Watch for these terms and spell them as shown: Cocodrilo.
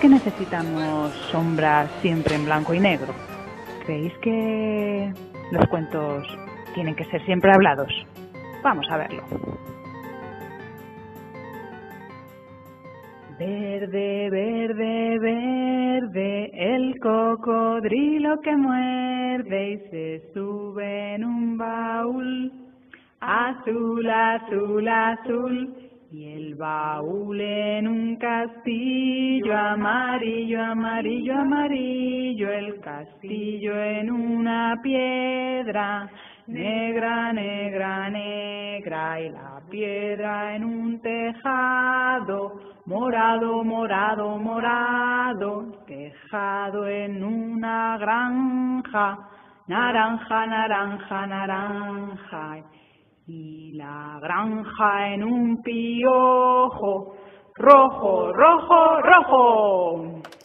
que necesitamos sombras siempre en blanco y negro? ¿Creéis que los cuentos tienen que ser siempre hablados? Vamos a verlo. Verde, verde, verde, el cocodrilo que muerde y se sube en un baúl. Azul, azul, azul, y el baúl en un castillo. Amarillo, amarillo, amarillo, el castillo en una piedra. Negra, negra, negra, y la piedra en un tejado. Morado, morado, morado, el tejado en una granja. Naranja, naranja, naranja, y la granja en un piojo. Rojo, rojo, rojo.